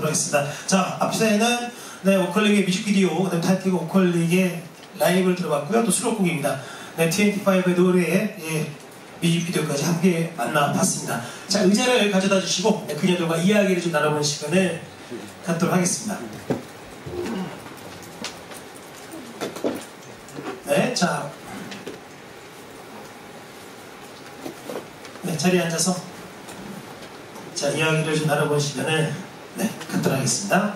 들어있습니다. 자, 앞서에는 네, 워커홀릭의 뮤직비디오, 그다음 타이틀곡 워커홀릭의 라이브를 들어봤고요. 또 수록곡입니다. 네, T25의 노래에 예, 뮤직비디오까지 함께 만나봤습니다. 자, 의자를 가져다 주시고 네, 그녀들과 이야기를 좀 나눠보는 시간을 갖도록 하겠습니다. 네, 자, 네, 자리에 앉아서 자, 이야기를 좀 나눠보는 시간을 네, 갖도록 하겠습니다.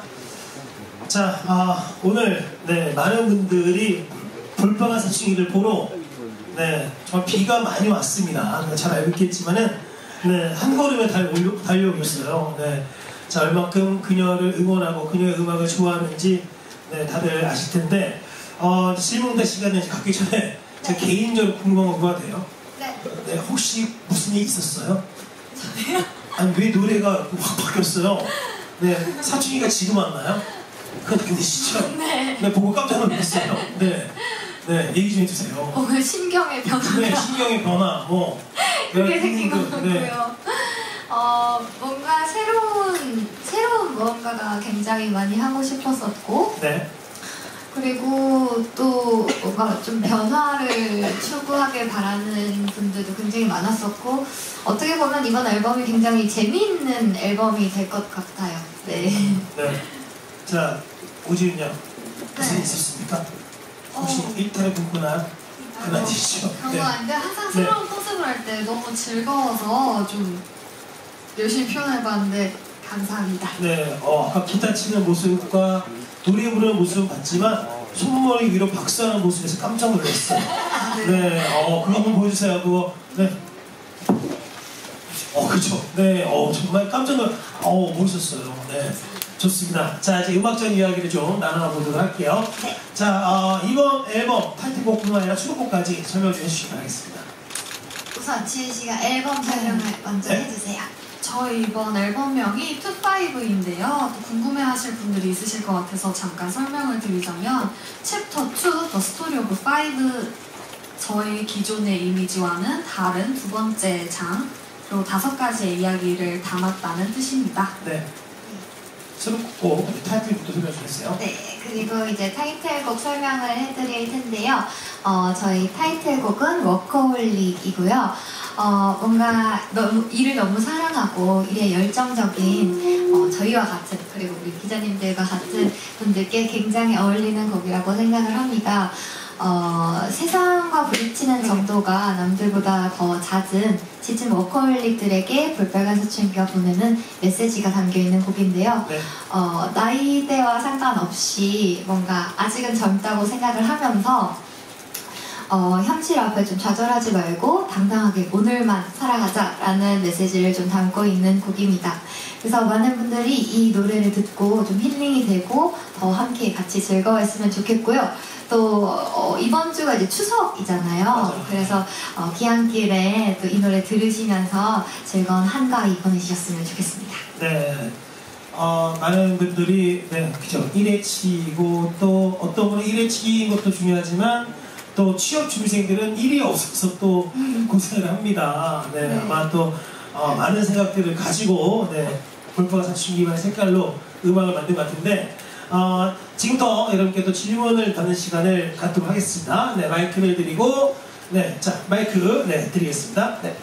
자, 오늘 네, 많은 분들이 볼빨간 사춘기를 보러 네, 정말 비가 많이 왔습니다. 잘 알고 있겠지만은 네, 한 걸음에 달려오셨어요. 네, 자, 얼마큼 그녀를 응원하고 그녀의 음악을 좋아하는지 네, 다들 아실 텐데 질문대 시간을 갖기 전에 제 개인적으로 궁금한 거 같아요. 네, 혹시 무슨 일이 있었어요? 저요? 아니, 왜 노래가 확 바뀌었어요? 네, 사춘기가 지금 왔나요? 그건 아니시죠? 네. 네, 보고 깜짝 놀랐어요. 네. 네, 얘기 좀 해주세요. 그 신경의 변화. 네, 신경의 변화. 그게 생긴 것 같고요. 네. 뭔가 새로운 무언가가 굉장히 많이 하고 싶었었고. 네. 그리고 또 뭔가 좀 변화를 추구하길 바라는 분들도 굉장히 많았었고, 어떻게 보면 이번 앨범이 굉장히 재미있는 앨범이 될 것 같아요. 네. 네. 자, 오지은요. 무슨 일 있었습니까? 혹시 1탄을 보거나 그건 아니시죠? 그런 건 아닌데 항상 새로운 컨셉을 할 때 너무 즐거워서 좀 열심히 표현해봤는데 감사합니다. 네, 아까 기타 치는 모습과 노래 부르는 모습은 봤지만 손머리 위로 박수하는 모습에서 깜짝 놀랐어요. 네, 그거 한번 보여주세요 하고 네. 그쵸. 네, 정말 깜짝 놀랐어요. 멋있었어요. 네. 좋습니다. 자, 이제 음악적인 이야기를 좀 나눠보도록 할게요. 자, 이번 앨범 타이틀곡뿐만 아니라 수록곡까지 설명 좀 해주시기 바라겠습니다. 우선 지은씨가 앨범 설명을 먼저 네? 해주세요. 저희 이번 앨범명이 Two Five인데요. 궁금해하실 분들이 있으실 것 같아서 잠깐 설명을 드리자면 챕터 2, The Story of Five, 저희 기존의 이미지와는 다른 두 번째 장, 그리고 5가지의 이야기를 담았다는 뜻입니다. 네. 수록곡 타이틀곡도 설명 주세요. 네, 그리고 이제 타이틀곡 설명을 해드릴 텐데요. 저희 타이틀곡은 워커홀릭이고요. 뭔가 일을 너무 사랑하고 일에 열정적인 저희와 같은, 그리고 우리 기자님들과 같은 분들께 굉장히 어울리는 곡이라고 생각을 합니다. 세상과 부딪히는 정도가 남들보다 더 잦은 워커홀릭들에게 볼빨간 사춘기가 보내는 메시지가 담겨있는 곡인데요. 네. 나이대와 상관없이 뭔가 아직은 젊다고 생각을 하면서 현실 앞에 좀 좌절하지 말고 당당하게 오늘만 살아가자라는 메시지를 좀 담고 있는 곡입니다. 그래서 많은 분들이 이 노래를 듣고 좀 힐링이 되고 더 함께 같이 즐거워했으면 좋겠고요. 또 이번 주가 이제 추석이잖아요. 맞아요. 그래서 귀향길에 또 이 노래 들으시면서 즐거운 한가위 보내셨으면 좋겠습니다. 네, 많은 분들이 네, 그죠. 일회치이고 또 어떤 분은 일회치인 것도 중요하지만 또 취업 준비생들은 일이 없어서 또 고생을 합니다. 네, 네. 아마 또 많은 생각들을 가지고 네, 볼빨간 사춘기만의 색깔로 음악을 만든 것 같은데. 지금부터 여러분께 또 질문을 받는 시간을 갖도록 하겠습니다. 네, 마이크를 드리고, 네, 자, 마이크, 네, 드리겠습니다. 네.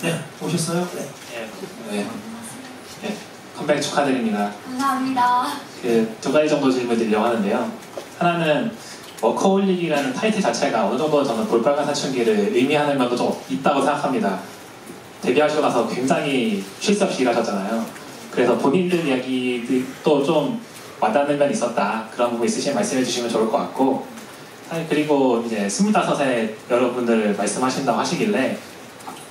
네, 오셨어요? 네. 네. 네. 컴백 축하드립니다. 감사합니다. 두 가지 정도 질문 드리려고 하는데요. 하나는, 워커홀릭이라는 타이틀 자체가 어느 정도 저는 볼빨간 사춘기를 의미하는 면도 좀 있다고 생각합니다. 데뷔하시고 나서 굉장히 쉴 새 없이 일하셨잖아요. 그래서 본인들 이야기도 좀 와닿는 면이 있었다, 그런 부분 있으시면 말씀해 주시면 좋을 것 같고, 그리고 이제 25세 여러분들 말씀하신다고 하시길래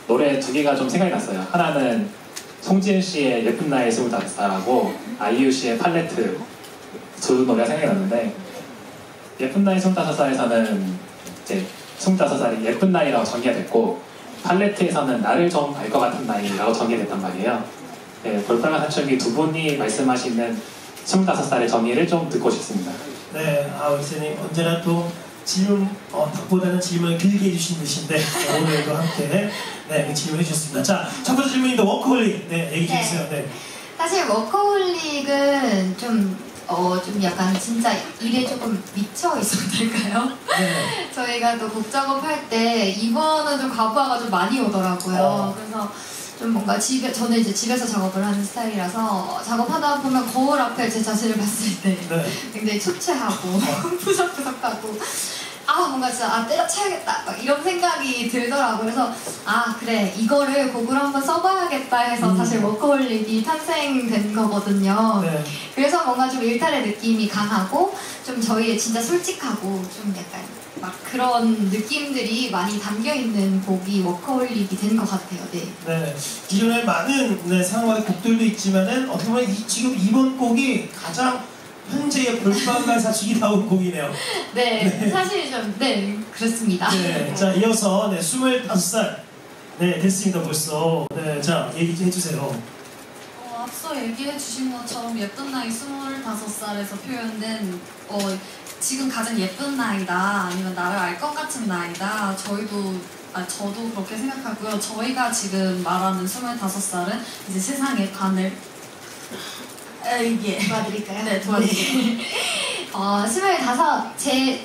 노래 2개가 좀 생각이 났어요. 하나는 송지은 씨의 예쁜 나이 25살하고 아이유 씨의 팔레트, 2 노래가 생각이 났는데, 예쁜 나이 25살에서는 이제 25살이 예쁜 나이라고 정리가 됐고, 팔레트에서는 나를 좀 알 것 같은 나이라고 정리가 됐단 말이에요. 네, 볼빨간 사춘기 두 분이 말씀하시는 25살의 정의를 좀 듣고 싶습니다. 네, 선생님 언제나 또 질문, 답보다는 질문을 길게 해주신 분이신데 오늘도 함께 네, 질문해 주셨습니다. 자, 첫 번째 질문인데 워커홀릭, 네, 얘기 좀 해주세요. 네. 사실 워커홀릭은 좀 약간 진짜 일에 조금 미쳐 있었달까요? 네. 저희가 또 곡 작업할 때 이번은 좀 과부하가 좀 많이 오더라고요. 그래서 좀 뭔가 저는 이제 집에서 작업을 하는 스타일이라서 작업하다 보면 거울 앞에 제 자신을 봤을 때 굉장히 초췌하고 푸석푸석하고 뭔가 진짜 때려쳐야겠다 막 이런 생각이 들더라고요. 그래서 그래 이거를 곡으로 한번 써봐야겠다 해서 사실 워커홀릭이 탄생된 거거든요. 네. 그래서 뭔가 좀 일탈의 느낌이 강하고 좀 저희의 진짜 솔직하고 좀 약간 막 그런 느낌들이 많이 담겨있는 곡이 워커홀릭이 된 것 같아요. 네. 기존에 많은 상황의 곡들도 있지만은 어떻게 보면 지금 이번 곡이 가장 현재의 볼빨간사춘기 나온 곡이네요. 네, 사실 그렇습니다. 네, 자 이어서 25살 됐습니다 벌써. 네, 자 얘기해주세요. 앞서 얘기해주신 것처럼 예쁜 나이 25살에서 표현된 지금 가장 예쁜 나이다 아니면 나를 알 것 같은 나이다 저도 그렇게 생각하고요. 저희가 지금 말하는 25살은 이제 세상의 반을 도와드릴까요? 네, 도와드릴게요. 25,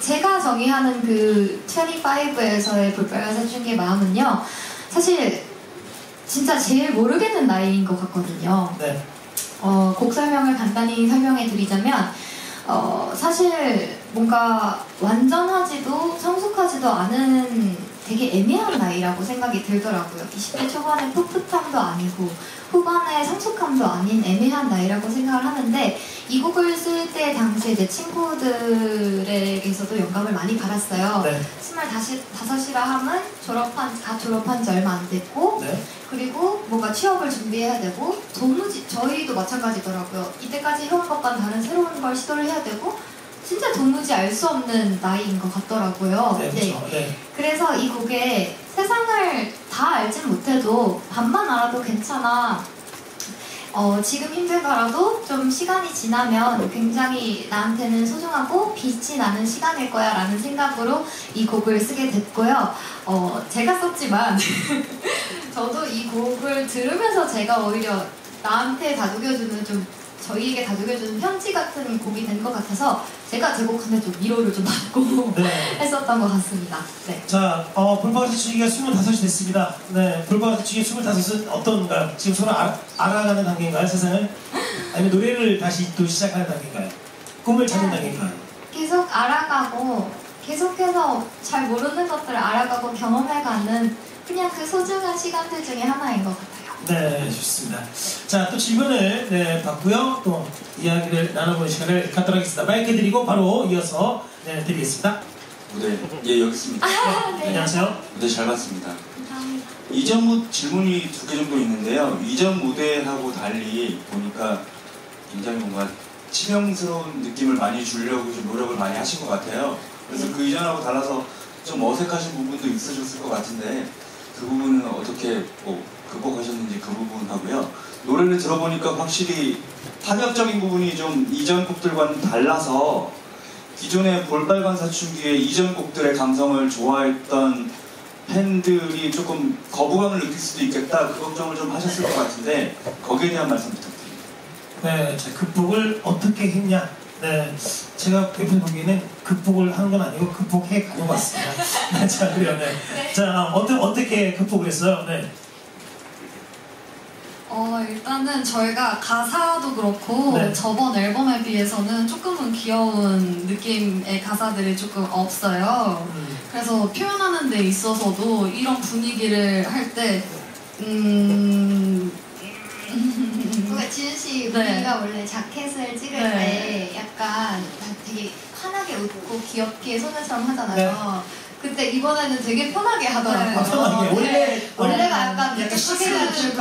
제가 정의하는 그 25에서의 볼빨간사춘기의 마음은요, 사실 진짜 제일 모르겠는 나이인 것 같거든요. 네. 곡 설명을 간단히 설명해 드리자면, 사실 뭔가 완전하지도 성숙하지도 않은 되게 애매한 나이라고 생각이 들더라고요. 20대 초반에 풋풋함도 아니고 후반에 성숙함도 아닌 애매한 나이라고 생각을 하는데, 이 곡을 쓸 때 당시에 제 친구들에게서도 영감을 많이 받았어요. 네. 25이라 함은 졸업한 지 얼마 안 됐고, 네. 그리고 뭔가 취업을 준비해야 되고, 도무지 저희도 마찬가지더라고요. 이때까지 해온 것과는 다른 새로운 걸 시도를 해야 되고, 진짜 도무지 알 수 없는 나이인 것 같더라고요. 네, 그렇죠. 네. 그래서 이 곡에 세상을 다 알진 못해도 반만 알아도 괜찮아, 지금 힘들더라도 좀 시간이 지나면 굉장히 나한테는 소중하고 빛이 나는 시간일 거야 라는 생각으로 이 곡을 쓰게 됐고요. 제가 썼지만 저도 이 곡을 들으면서 제가 오히려 나한테 다독여주는 저희에게 다독여주는 편지 같은 곡이 된 것 같아서 제가 제곡하는 위로를 좀 받고 했었던 것 같습니다. 네. 자, 볼빨간사춘기가 25이 됐습니다. 네, 볼빨간사춘기 25은 어떤가요? 지금 서로 알아가는 단계인가요? 세상을? 아니면 노래를 다시 또 시작하는 단계인가요? 꿈을 찾는 단계인가요? 계속 알아가고, 계속해서 잘 모르는 것들을 알아가고 경험해가는 그냥 그 소중한 시간들 중에 하나인 것 같아요. 네, 좋습니다. 자, 또 질문을 받고요. 또 이야기를 나눠보는 시간을 갖도록 하겠습니다. 마이크 드리고 바로 이어서 드리겠습니다. 무대, 여기 있습니다. 네. 안녕하세요. 무대 잘 봤습니다. 감사합니다. 이전 질문이 2개 정도 있는데요. 이전 무대하고 달리 보니까 굉장히 뭔가 치명스러운 느낌을 많이 주려고 좀 노력을 많이 하신 것 같아요. 그래서 그 이전하고 달라서 좀 어색하신 부분도 있으셨을 것 같은데, 그 부분은 어떻게 극복하셨는지 그 부분하고요. 노래를 들어보니까 확실히 파격적인 부분이 좀 이전 곡들과는 달라서 기존의 볼빨간사춘기의 이전 곡들의 감성을 좋아했던 팬들이 조금 거부감을 느낄 수도 있겠다, 그 걱정을 좀 하셨을 것 같은데 거기에 대한 말씀 부탁드립니다. 네, 제 극복을 어떻게 했냐. 네, 제가 보기에는 극복을 한 건 아니고 극복해 간 것 같습니다. 자, 그래요. 네. 자, 어떻게 극복을 했어요? 네. 일단은 저희가 가사도 그렇고 저번 앨범에 비해서는 조금은 귀여운 느낌의 가사들이 조금 없어요. 그래서 표현하는 데 있어서도 이런 분위기를 할 때 지윤씨 우리가 원래 자켓을 찍을 때 약간 되게 환하게 웃고 귀엽게 소녀처럼 하잖아요. 그때 이번에는 되게 편하게 하더라고요. 원래가 약간 이렇게 시크해가지고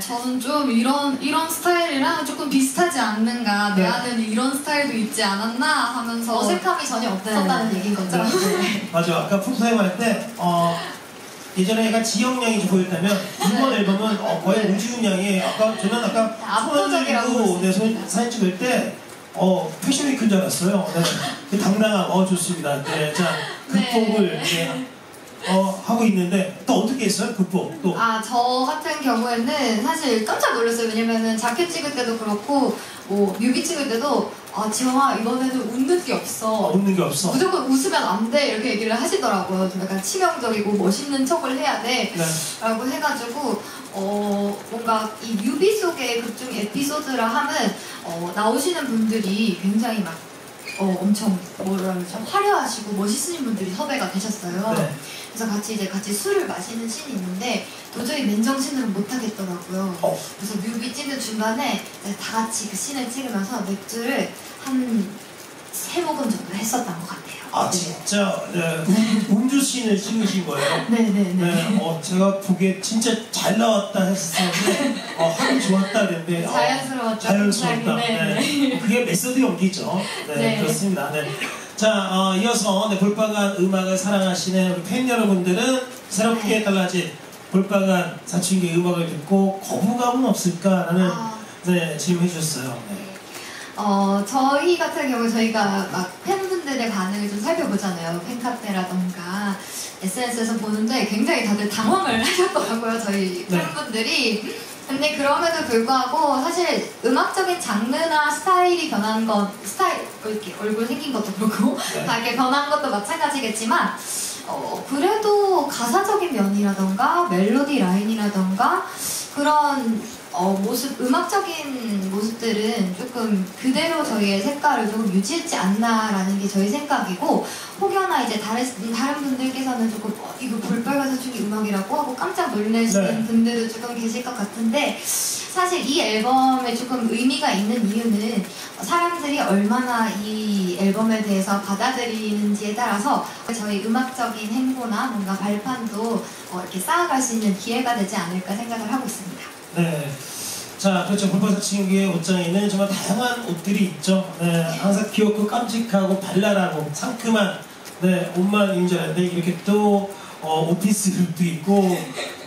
저는 좀 이런 스타일이랑 조금 비슷하지 않는가, 내 안에는 이런 스타일도 있지 않았나 하면서 어색함이 전혀 없었다는 얘기인 거죠. 맞아요. 아까 풍선에 말할 때 예전에 얘가 지영 양이 보였다면 이번 앨범은 거의 우지훈 양이 저는 아까 압도적이라고 사진 찍을 때 패션 위크인 줄 알았어요. 당당함 좋습니다. 자, 극복을 하고 있는데 또 어떻게 했어요? 극복 또? 아, 저 같은 경우에는 사실 깜짝 놀랐어요. 왜냐면은 자켓 찍을 때도 그렇고 뭐 뮤비 찍을 때도 아, 지영아 이번에는 웃는 게 없어. 웃는 게 없어. 무조건 웃으면 안 돼. 이렇게 얘기를 하시더라고요. 좀 약간 치명적이고 멋있는 척을 해야 돼. 네. 라고 해가지고 뭔가 이 뮤비 속의 극중 에피소드라 하면 나오시는 분들이 굉장히 막 엄청 뭐라 그러죠? 화려하시고 멋있으신 분들이 섭외가 되셨어요. 네. 그래서 같이 술을 마시는 씬이 있는데 도저히 맨정신으로 못 하겠더라고요. 그래서 뮤비 찍는 중간에 다 같이 그 씬을 찍으면서 맥주를 한 3모금 정도 했었던 것 같아요. 아 네. 진짜 네. 음주 씬을 찍으신 거예요? 네네네. 네. 제가 보기에 진짜 잘 나왔다 했었는데 하기 좋았다 했는데 자연스러웠죠. 자연스럽다. 네. 네. 그게 메소드 연기죠. 네, 네. 그렇습니다. 네. 자 이어서 네, 볼빨간 음악을 사랑하시는 우리 팬 여러분들은 새롭게 네. 달라진 볼빨간 사춘기 음악을 듣고 거부감은 없을까라는 네, 질문 해주셨어요. 네. 저희 같은 경우 저희가 막 팬분들의 반응을 좀 살펴보잖아요. 팬카페라던가 SNS에서 보는데 굉장히 다들 당황을 하셨더라고요. 저희 팬분들이. 근데 그럼에도 불구하고 사실 음악적인 장르나 스타일이 변한 건 스타일 이렇게 얼굴 생긴 것도 그렇고 다 이렇게 변한 것도 마찬가지겠지만 그래도 가사적인 면이라던가 멜로디 라인이라던가 그런 음악적인 모습들은 조금 그대로 저희의 색깔을 조금 유지했지 않나라는 게 저희 생각이고, 혹여나 이제 다른 분들께서는 조금 이거 볼빨간사춘기 음악이라고 하고 깜짝 놀라시는 네. 분들도 조금 계실 것 같은데, 사실 이 앨범에 조금 의미가 있는 이유는 사람들이 얼마나 이 앨범에 대해서 받아들이는지에 따라서 저희 음악적인 행보나 뭔가 발판도 이렇게 쌓아갈 수 있는 기회가 되지 않을까 생각을 하고 있습니다. 네, 자 그렇죠. 볼빨간사춘기의 옷장에는 정말 다양한 옷들이 있죠. 네, 항상 귀엽고 깜찍하고 발랄하고 상큼한 네 옷만 줄 알았는데 이렇게 또 오피스도 있고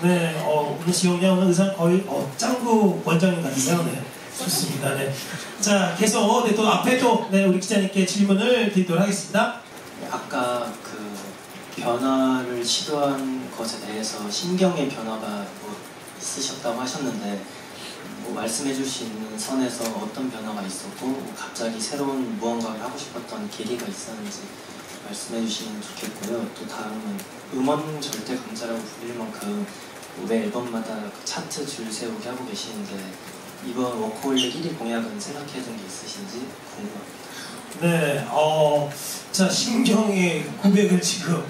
네 오늘 지영이 오늘 의상 거의 짱구 원장님 같아요. 네, 좋습니다. 네, 자 계속 네, 또 앞에 또 네, 우리 기자님께 질문을 드리도록 하겠습니다. 아까 그 변화를 시도한 것에 대해서 신경의 변화가 있으셨다고 하셨는데 뭐 말씀해 줄 수 있는 선에서 어떤 변화가 있었고 뭐 갑자기 새로운 무언가를 하고 싶었던 계기가 있었는지 말씀해 주시면 좋겠고요. 또 다음은 음원 절대 강자라고 불릴 만큼 매 앨범마다 그 차트 줄 세우게 하고 계시는데 이번 워커홀릭 1위 공약은 생각해 둔 게 있으신지 궁금합니다. 네, 자 신경의 고백을 지금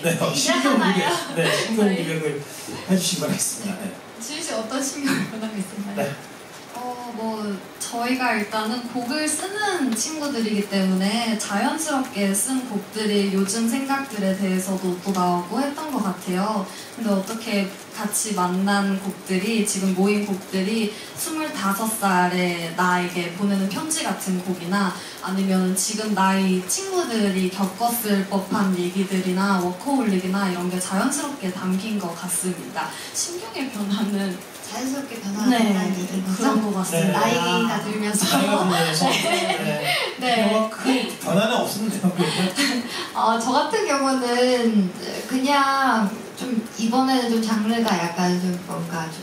네, 신경 고백, 네, 신경 고백을 해주시기 바라겠습니다. 네. 지윤씨 어떤 신경을 변하고 있었나요? 네. 뭐 저희가 일단은 곡을 쓰는 친구들이기 때문에 자연스럽게 쓴 곡들이 요즘 생각들에 대해서도 또 나오고 했던 것 같아요. 근데 어떻게 같이 만난 곡들이 지금 모인 곡들이 25살의 나에게 보내는 편지 같은 곡이나 아니면 지금 나이 친구들이 겪었을 법한 얘기들이나 워커홀릭이나 이런 게 자연스럽게 담긴 것 같습니다. 신경의 변화는 자연스럽게 변화하는 네, 그런 것 같습니다. 네. 나이가 들면서 네. 큰 변화는 없었는데요. 저 같은 경우는 그냥 좀 이번에는 좀 장르가 약간 좀 뭔가 좀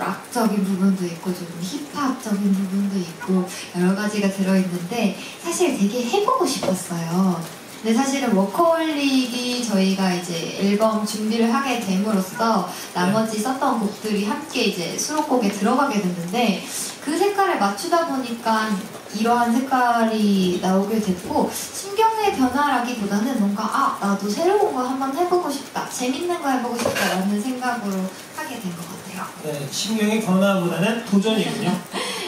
락적인 부분도 있고 좀 힙합적인 부분도 있고 여러 가지가 들어있는데 사실 되게 해보고 싶었어요. 근데 사실은 워커홀릭이 저희가 이제 앨범 준비를 하게 됨으로써 나머지 썼던 곡들이 함께 이제 수록곡에 들어가게 됐는데 그 색깔에 맞추다 보니까 이러한 색깔이 나오게 됐고 신경의 변화라기보다는 뭔가 나도 새로운 거 한번 해보고 싶다, 재밌는 거 해보고 싶다라는 생각으로 하게 된 것 같아요. 네, 신경의 변화보다는 도전이군요.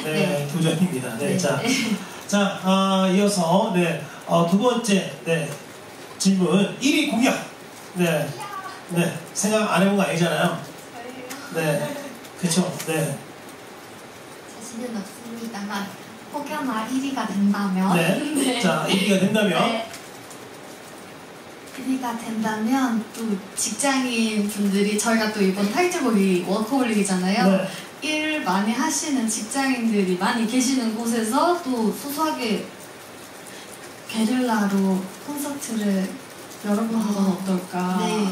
네, 네. 도전입니다. 네, 네. 자, 이어서 네. 두 번째 네, 질문 1위 공약 네, 생각 안 해본 거 아니잖아요. 네, 그렇죠. 네. 자신은 없습니다만 혹여나 1위가 된다면 네. 자 1위가 된다면 네. 1위가 된다면 또 직장인 분들이 저희가 또 이번 타이틀곡이 워커홀릭이잖아요. 네. 일 많이 하시는 직장인들이 많이 계시는 곳에서 또 소소하게 게릴라로 콘서트를 열어보는 건 어떨까. 네.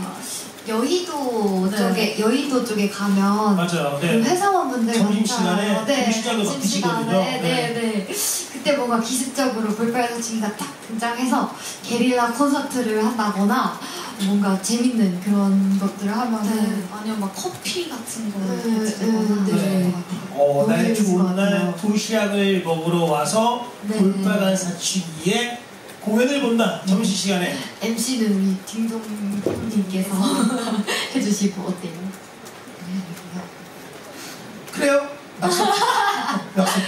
여의도 네. 쪽에 여의도 쪽에 가면 맞아요. 네. 그 회사원분들 점심시간에 점심시간도 막 드시거든요. 네네. 그때 뭔가 기습적으로 볼빨간사춘기가 딱 등장해서 게릴라 콘서트를 한다거나 뭔가 재밌는 그런 것들을 하면은 아니면 막 커피 같은 거를 드시거나 그런 것 같아요. 날 좋은 날 도시락을 먹으러 와서 네. 볼빨간사춘기에 공연을 본다. 점심시간에 MC는 우리 딩동님께서 해주시고 어때요? 그래요? 약속! 약속!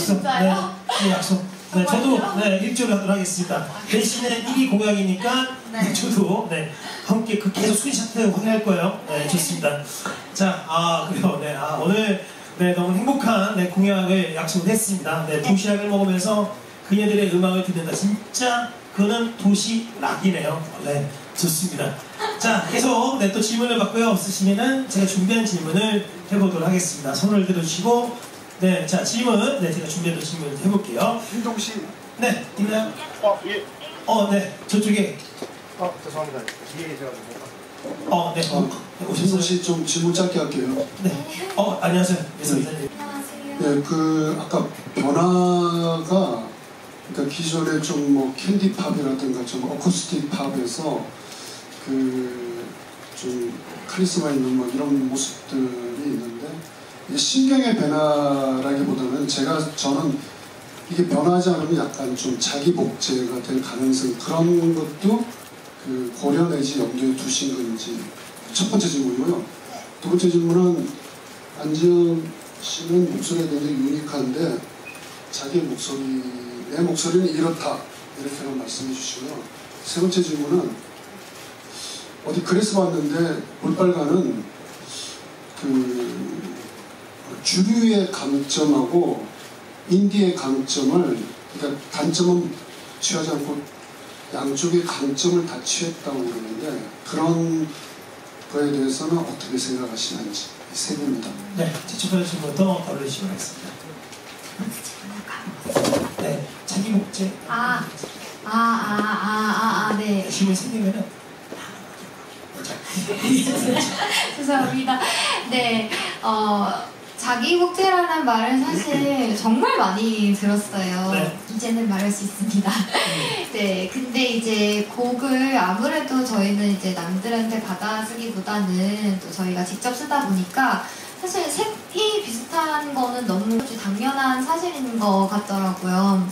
진짜 약속! 네, 약속! 네, 저도 네, 일주일 하도록 하겠습니다. 대신에 1위 공약이니까 네. 저도 네, 함께 계속 스크린샷을 확인할 거예요. 네, 좋습니다. 자, 그래요. 네, 오늘 네, 너무 행복한 네, 공약을 약속을 했습니다. 네, 도시락을 먹으면서 그녀들의 음악을 듣는다. 진짜 그거는 도시락이네요. 네, 좋습니다. 자, 계속 네, 또 질문을 받고요. 없으시면은 제가 준비한 질문을 해보도록 하겠습니다. 손을 들어주시고 네, 자 질문 네, 제가 준비한 질문 해볼게요. 윤동 씨. 네, 있나요? 예. 네, 저쪽에. 죄송합니다. 뒤에 계셔가지고. 네. 윤동 씨 좀 질문 짧게 할게요. 네. 안녕하세요. 네. 네, 그 아까 변화가 그러니까 기존에 좀 뭐 캔디팝이라든가 좀 어쿠스틱 팝에서 그 좀 카리스마 있는 뭐 이런 모습들이 있는데 이게 신경의 변화라기보다는 저는 이게 변하지 않으면 약간 좀 자기 복제가 될 가능성 그런 것도 그 고려 내지 염두에 두신 건지 첫 번째 질문이고요. 두 번째 질문은 안지영 씨는 목소리가 굉장히 유니크한데 자기 목소리 내 목소리는 이렇다 이렇게 말씀해 주시고요. 세 번째 질문은 어디 글에서 봤는데 볼빨간은 그 주류의 강점하고 인디의 강점을 그러니까 단점은 취하지 않고 양쪽의 강점을 다 취했다고 그러는데 그런 거에 대해서는 어떻게 생각하시는지 세 분입니다. 네, 지출할 질문부터 올려주시면 하겠습니다. 네, 자기 목재. 네. 힘을 생기면은. 죄송합니다. 네, 자기 목재라는 말은 사실 정말 많이 들었어요. 네. 이제는 말할 수 있습니다. 네, 근데 이제 곡을 아무래도 저희는 이제 남들한테 받아 쓰기보다는 또 저희가 직접 쓰다 보니까. 사실 색이 비슷한 거는 너무 당연한 사실인 것 같더라고요.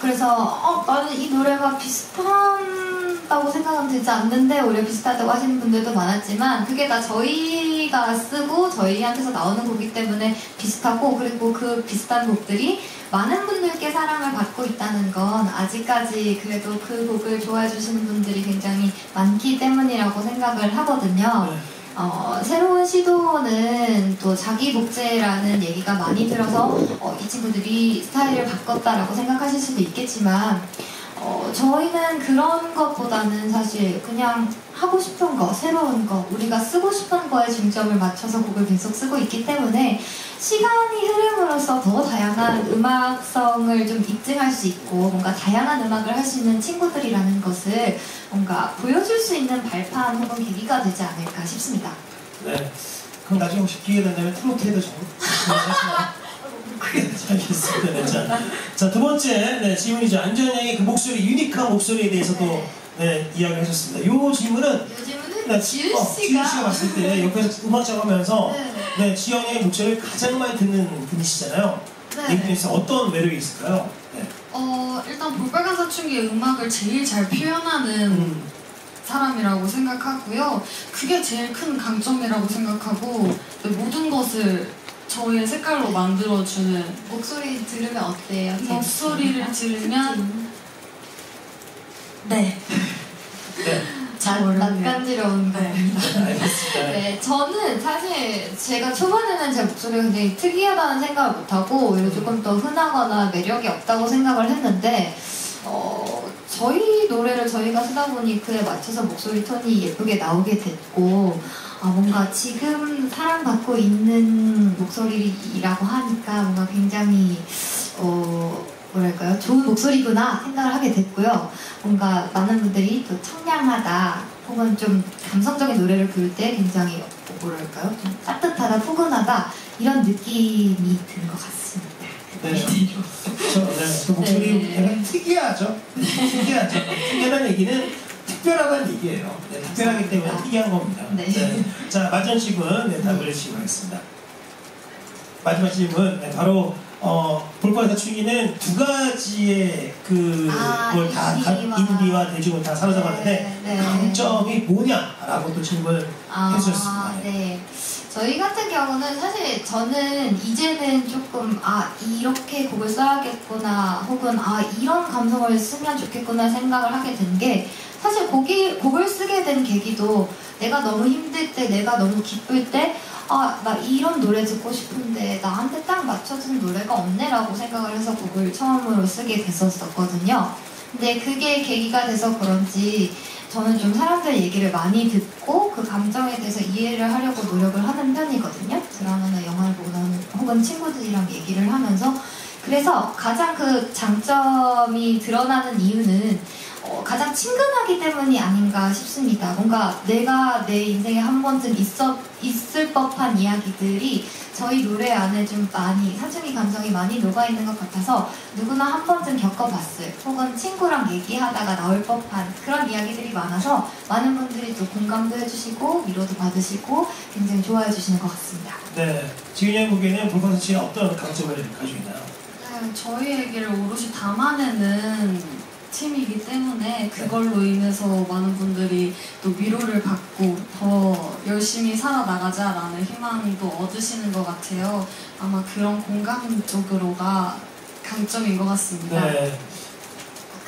그래서 나는 이 노래가 비슷하다고 생각은 들지 않는데 오히려 비슷하다고 하시는 분들도 많았지만 그게 다 저희가 쓰고 저희한테서 나오는 곡이기 때문에 비슷하고 그리고 그 비슷한 곡들이 많은 분들께 사랑을 받고 있다는 건 아직까지 그래도 그 곡을 좋아해 주시는 분들이 굉장히 많기 때문이라고 생각을 하거든요. 새로운 시도는 또 자기 복제라는 얘기가 많이 들어서 이 친구들이 스타일을 바꿨다라고 생각하실 수도 있겠지만 저희는 그런 것보다는 사실 그냥 하고 싶은 거, 새로운 거, 우리가 쓰고 싶은 거에 중점을 맞춰서 곡을 계속 쓰고 있기 때문에 시간이 흐름으로써 더 다양한 음악성을 좀 입증할 수 있고 뭔가 다양한 음악을 할 수 있는 친구들이라는 것을 뭔가 보여줄 수 있는 발판 혹은 계기가 되지 않을까 싶습니다. 네, 그럼 나중에 혹시 기회가 된다면 트로트에도 좀 크게 잘겠습니다. 자, 두 번째 네, 질문이죠. 안지영 양의 그 목소리, 유니크한 목소리에 대해서도 네, 이야기를 하셨습니다. 요 질문은 네, 지윤 씨가 봤을 때 옆에서 음악 작업하면서 네, 지영의 목소리를 가장 많이 듣는 분이시잖아요. 네. 이 분에서 어떤 매력이 있을까요? 네. 일단 볼빨간사춘기의 음악을 제일 잘 표현하는 사람이라고 생각하고요. 그게 제일 큰 강점이라고 생각하고 모든 것을 저의 색깔로 만들어주는 목소리 들으면 어때요? 목소리를 들으면 네. 잘 낯간지러운 거. 네, 저는 사실 제가 초반에는 제 목소리가 굉장히 특이하다는 생각을 못하고 오히려 조금 더 흔하거나 매력이 없다고 생각을 했는데 저희 노래를 저희가 쓰다 보니 그에 맞춰서 목소리 톤이 예쁘게 나오게 됐고 뭔가 지금 사랑받고 있는 목소리라고 하니까 뭔가 굉장히 뭐랄까요? 좋은 목소리구나 생각을 하게 됐고요. 뭔가 많은 분들이 또 청량하다, 혹은 좀 감성적인 노래를 부를 때 굉장히 뭐랄까요? 좀 따뜻하다, 포근하다 이런 느낌이 드는 것 같습니다. 네. 그렇죠. 목소리 되게 특이하죠? 특이하죠. 특이하다는 얘기는 특별하다는 얘기예요. 네, 특별하기 때문에 특이한 겁니다. 네. 네. 자, 마지막 질문 네, 답을 시작하겠습니다. 마지막 질문 네, 바로 볼빨간사춘기는 두 가지의 그걸 다 인기와 대중을 다 사로잡았는데 네, 네. 강점이 뭐냐라고 또 질문을 해주셨습니다. 네. 저희 같은 경우는 사실 저는 이제는 조금 이렇게 곡을 써야겠구나 혹은 이런 감성을 쓰면 좋겠구나 생각을 하게 된 게 사실 곡을 쓰게 된 계기도 내가 너무 힘들 때, 내가 너무 기쁠 때 나 이런 노래 듣고 싶은데 나한테 딱 맞춰진 노래가 없네라고 생각을 해서 곡을 처음으로 쓰게 됐었거든요. 근데 그게 계기가 돼서 그런지 저는 좀 사람들 얘기를 많이 듣고 그 감정에 대해서 이해를 하려고 노력을 하는 편이거든요. 드라마나 영화를 보거나 혹은 친구들이랑 얘기를 하면서 그래서 가장 그 장점이 드러나는 이유는 가장 친근하기 때문이 아닌가 싶습니다. 뭔가 내가 내 인생에 한 번쯤 있을 법한 이야기들이 저희 노래 안에 좀 많이 사춘기 감성이 많이 녹아있는 것 같아서 누구나 한 번쯤 겪어봤을 혹은 친구랑 얘기하다가 나올 법한 그런 이야기들이 많아서 많은 분들이 또 공감도 해주시고 위로도 받으시고 굉장히 좋아해 주시는 것 같습니다. 네, 지은이 형 보기에는 볼빨간사춘기는 어떤 강점을 가지고 있나요? 네, 저희 얘기를 오롯이 담아내는 팀이기 때문에 그걸로 인해서 많은 분들이 또 위로를 받고 더 열심히 살아나가자라는 희망도 얻으시는 것 같아요. 아마 그런 공감 쪽으로가 강점인 것 같습니다. 네.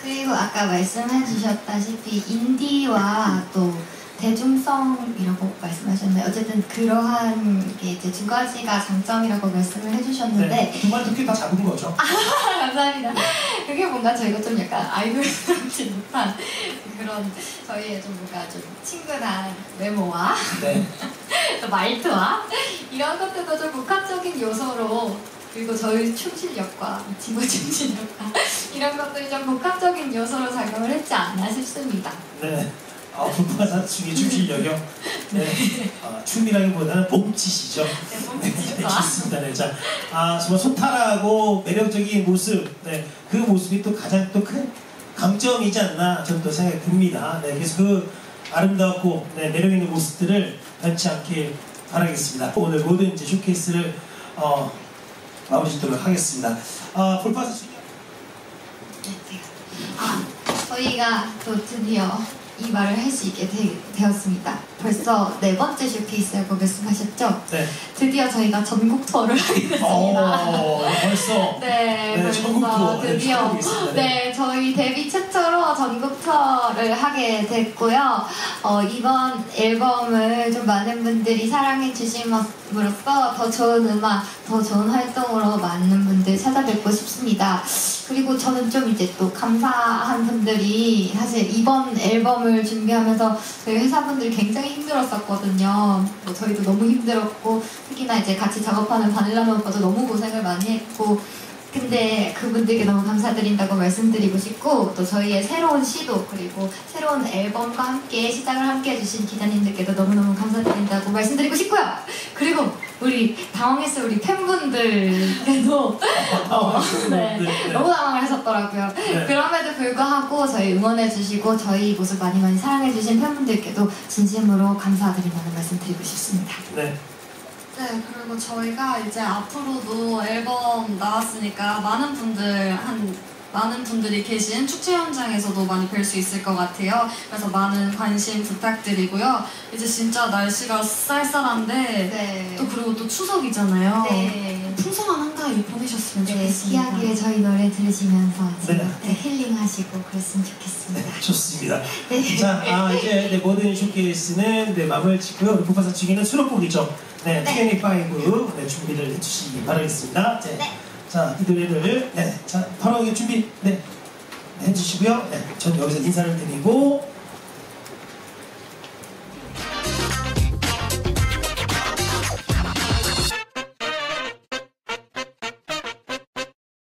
그리고 아까 말씀해주셨다시피 인디와 또 대중성이라고 말씀하셨는데 어쨌든 그러한 게 이제 두 가지가 장점이라고 말씀을 해주셨는데 네, 정말 좋게 다 잡은 거죠. 감사합니다. 그게 뭔가 저희가 좀 약간 아이돌스럽지 못한 그런 저희의 좀 뭔가 좀 친근한 외모와 네. 또 말투와 이런 것들도 좀 복합적인 요소로 그리고 저희 충실력과 친구 충실력과 이런 것들이 좀 복합적인 요소로 작용을 했지 않나 싶습니다. 네. 볼빨간사춘기 춤실력이요? 네. 춤이라기보다는 몸짓이죠. 네, 몸짓이죠. 네, 좋습니다. 네, 자, 정말 소탈하고 매력적인 모습, 네, 그 모습이 또 가장 또 큰 강점이지 않나 저는 또 생각이 듭니다. 네, 그래서 그 아름답고 네, 매력있는 모습들을 변치 않길 바라겠습니다. 오늘 모든 이제 쇼케이스를 마무리 짓도록 하겠습니다. 볼빨간사춘기. 저희가 또 드디어 이 말을 할 수 있게 되었습니다. 벌써 네 번째 쇼케이스라고 말씀하셨죠? 네. 드디어 저희가 전국 투어를 하게 됐습니다. 벌써? 네, 네, 벌써 전국 투어. 드디어 네, 저희 데뷔 최초로 전국 투어를 하게 됐고요. 이번 앨범을 좀 많은 분들이 사랑해 주심으로써 더 좋은 음악, 더 좋은 활동으로 많은 분들 찾아뵙고 싶습니다. 그리고 저는 좀 이제 또 감사한 분들이 사실 이번 앨범을 준비하면서 저희 회사분들이 굉장히 힘들었었거든요. 뭐 저희도 너무 힘들었고 특히나 이제 같이 작업하는 바닐라맨 오빠도 너무 고생을 많이 했고 근데 그분들께 너무 감사드린다고 말씀드리고 싶고 또 저희의 새로운 시도 그리고 새로운 앨범과 함께 시작을 함께 해주신 기자님들께도 너무너무 감사드린다고 말씀드리고 싶고요. 그리고 우리 당황했을 우리 팬분들께도 네, 너무 당황하셨더라고요. 네. 그럼에도 불구하고 저희 응원해주시고 저희 모습 많이 많이 사랑해주신 팬분들께도 진심으로 감사드린다는 말씀드리고 싶습니다. 네. 네, 그리고 저희가 이제 앞으로도 앨범 나왔으니까 많은 분들이 계신 축제 현장에서도 많이 뵐 수 있을 것 같아요. 그래서 많은 관심 부탁드리고요. 이제 진짜 날씨가 쌀쌀한데 네. 또 그리고 또 추석이잖아요. 네. 풍성한 한가위 보내셨으면 좋겠습니다. 네, 기하기에 저희 노래 들으시면서 네, 힐링하시고 그랬으면 좋겠습니다. 네, 좋습니다. 네. 자, 이제 네, 모든 쇼케이스는 네, 마무리를 짓고요. 볼빨간사춘기는 수록곡이죠. 네, Two Five 네, 준비를 해주시기 바라겠습니다. 네. 네. 자, 이 노래를 네, 자, 바로 준비 네, 해주시고요. 네, 전 여기서 인사를 드리고